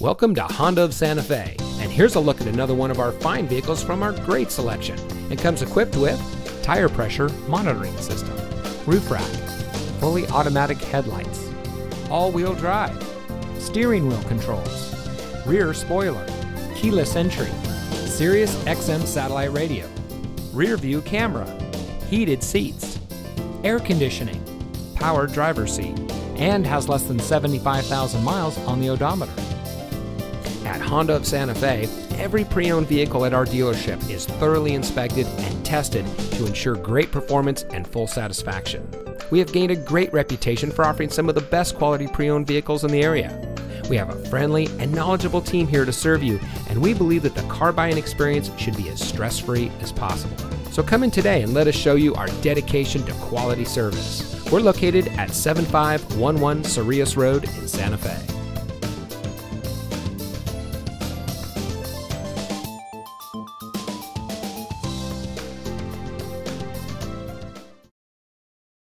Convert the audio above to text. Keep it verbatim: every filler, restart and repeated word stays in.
Welcome to Honda of Santa Fe, and here's a look at another one of our fine vehicles from our great selection. It comes equipped with tire pressure monitoring system, roof rack, fully automatic headlights, all-wheel drive, steering wheel controls, rear spoiler, keyless entry, Sirius X M satellite radio, rear view camera, heated seats, air conditioning, power driver's seat, and has less than seventy-five thousand miles on the odometer. At Honda of Santa Fe, every pre-owned vehicle at our dealership is thoroughly inspected and tested to ensure great performance and full satisfaction. We have gained a great reputation for offering some of the best quality pre-owned vehicles in the area. We have a friendly and knowledgeable team here to serve you, and we believe that the car buying experience should be as stress-free as possible. So come in today and let us show you our dedication to quality service. We're located at seven five one one Cerrillos Road in Santa Fe.